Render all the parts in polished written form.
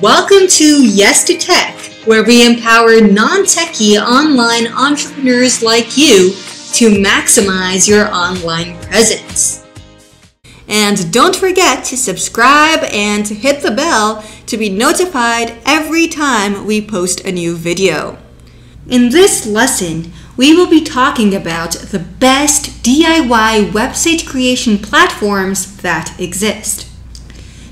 Welcome to Yes To Tech, where we empower non-techie online entrepreneurs like you to maximize your online presence. And don't forget to subscribe and hit the bell to be notified every time we post a new video. In this lesson, we will be talking about the best DIY website creation platforms that exist.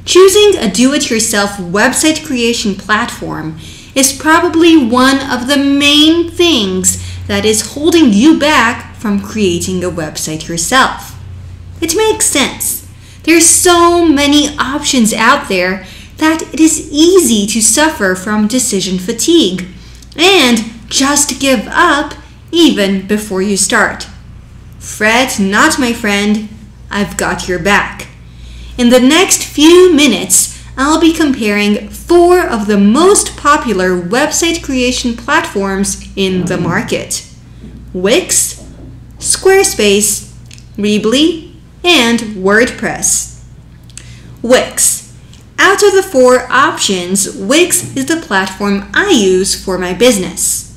Choosing a do-it-yourself website creation platform is probably one of the main things that is holding you back from creating a website yourself. It makes sense. There's so many options out there that it is easy to suffer from decision fatigue and just give up even before you start. Fret not, my friend, I've got your back. In the next few minutes, I'll be comparing 4 of the most popular website creation platforms in the market: Wix, Squarespace, Weebly, and WordPress. Wix. Out of the 4 options, Wix is the platform I use for my business.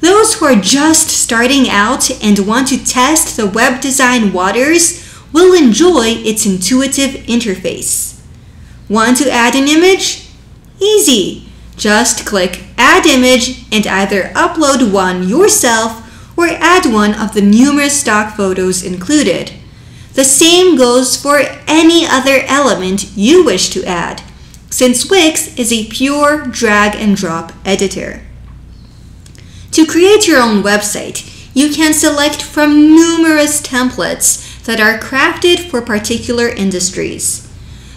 Those who are just starting out and want to test the web design waters will enjoy its intuitive interface. Want to add an image? Easy! Just click Add Image and either upload one yourself or add one of the numerous stock photos included. The same goes for any other element you wish to add, since Wix is a pure drag and drop editor. To create your own website, you can select from numerous templates that are crafted for particular industries.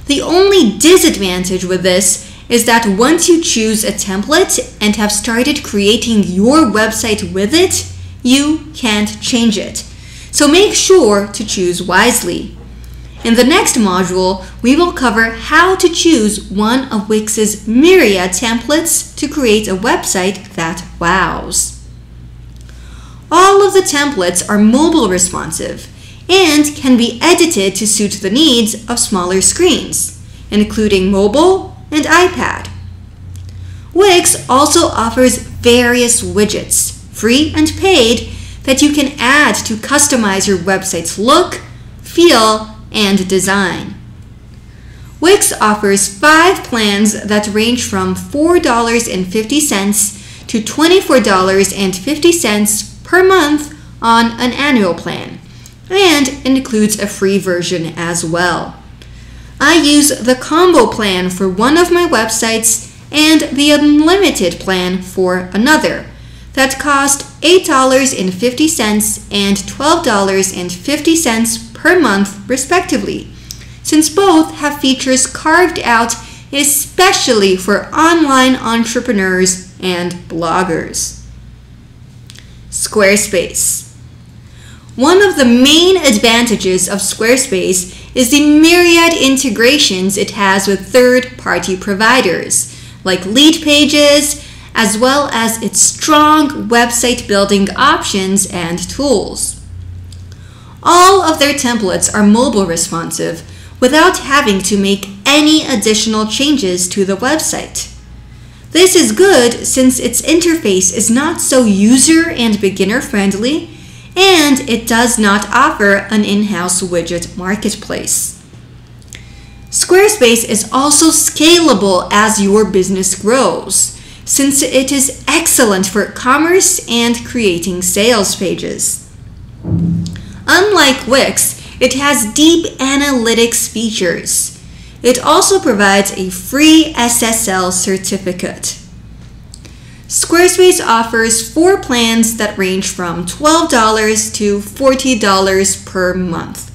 The only disadvantage with this is that once you choose a template and have started creating your website with it, you can't change it. So make sure to choose wisely. In the next module, we will cover how to choose one of Wix's myriad templates to create a website that wows. All of the templates are mobile responsive and can be edited to suit the needs of smaller screens, including mobile and iPad. Wix also offers various widgets, free and paid, that you can add to customize your website's look, feel, and design. Wix offers 5 plans that range from $4.50 to $24.50 per month on an annual plan, and includes a free version as well. I use the combo plan for one of my websites and the unlimited plan for another that cost $8.50 and $12.50 per month respectively, since both have features carved out especially for online entrepreneurs and bloggers. Squarespace. One of the main advantages of Squarespace is the myriad integrations it has with third-party providers like Leadpages, as well as its strong website building options and tools. All of their templates are mobile responsive without having to make any additional changes to the website. This is good since its interface is not so user and beginner friendly, and it does not offer an in-house widget marketplace. Squarespace is also scalable as your business grows, since it is excellent for commerce and creating sales pages. Unlike Wix, it has deep analytics features. It also provides a free SSL certificate. Squarespace offers 4 plans that range from $12 to $40 per month.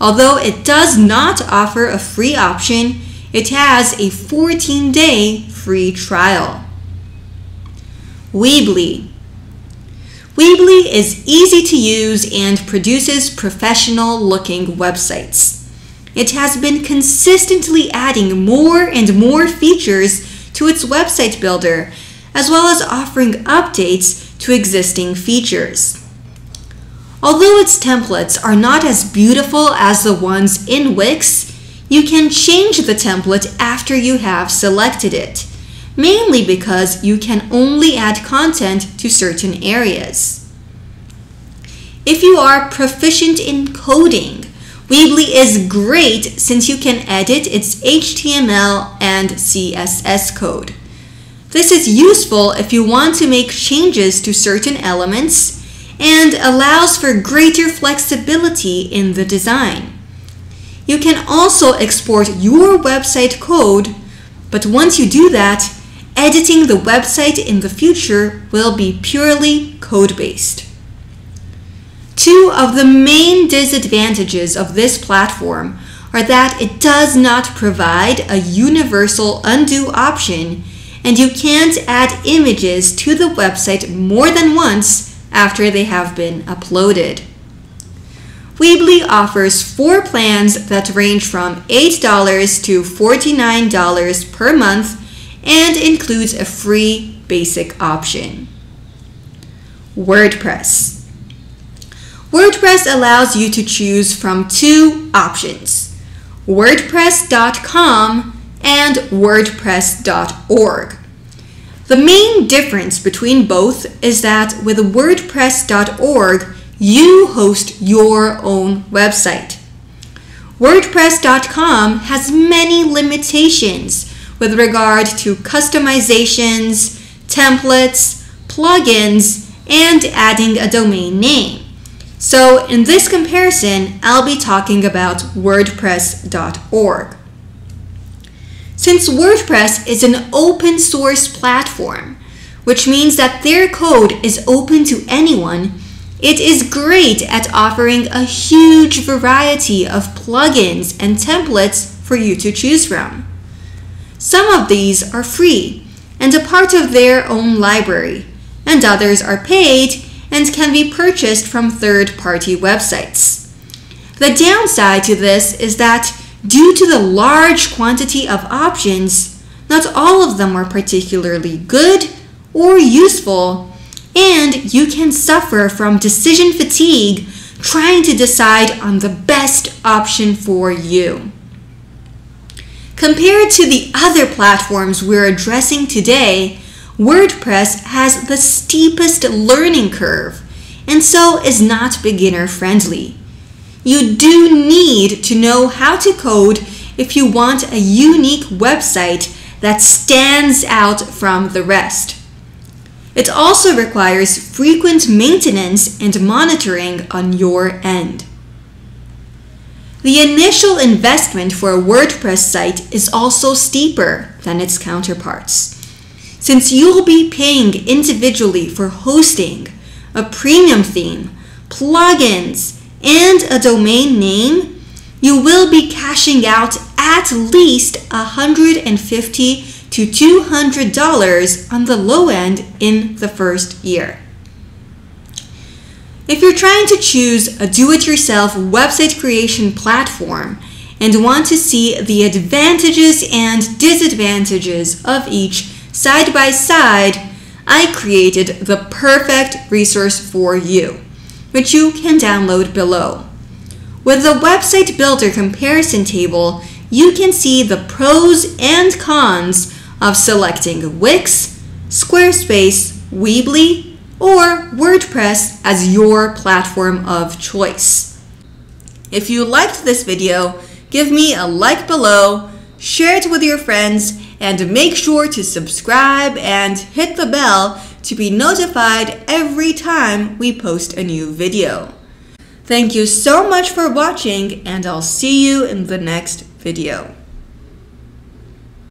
Although it does not offer a free option, it has a 14-day free trial. Weebly. Weebly is easy to use and produces professional-looking websites. It has been consistently adding more and more features to its website builder, as well as offering updates to existing features. Although its templates are not as beautiful as the ones in Wix, You can change the template after you have selected it, mainly because you can only add content to certain areas. If you are proficient in coding, Weebly is great since you can edit its HTML and CSS code. This is useful if you want to make changes to certain elements and allows for greater flexibility in the design. You can also export your website code, but once you do that, editing the website in the future will be purely code-based. Two of the main disadvantages of this platform are that it does not provide a universal undo option, and you can't add images to the website more than once after they have been uploaded. Weebly offers 4 plans that range from $8 to $49 per month and includes a free basic option. WordPress. WordPress allows you to choose from 2 options, WordPress.com and WordPress.org. The main difference between both is that with WordPress.org, you host your own website. WordPress.com has many limitations with regard to customizations, templates, plugins, and adding a domain name. So in this comparison, I'll be talking about WordPress.org. Since WordPress is an open source platform, which means that their code is open to anyone, it is great at offering a huge variety of plugins and templates for you to choose from. Some of these are free and a part of their own library, and others are paid and can be purchased from third-party websites. The downside to this is that due to the large quantity of options, not all of them are particularly good or useful, and you can suffer from decision fatigue trying to decide on the best option for you. Compared to the other platforms we're addressing today, WordPress has the steepest learning curve and so is not beginner friendly. You do need to know how to code if you want a unique website that stands out from the rest. It also requires frequent maintenance and monitoring on your end. The initial investment for a WordPress site is also steeper than its counterparts. Since you'll be paying individually for hosting, a premium theme, plugins, and a domain name, you will be cashing out at least $150 to $200 on the low end in the first year. If you're trying to choose a do-it-yourself website creation platform and want to see the advantages and disadvantages of each side by side, I created the perfect resource for you, which you can download below. With the website builder comparison table, you can see the pros and cons of selecting Wix, Squarespace, Weebly, or WordPress as your platform of choice. If you liked this video, give me a like below, share it with your friends, and make sure to subscribe and hit the bell to be notified every time we post a new video. Thank you so much for watching, and I'll see you in the next video.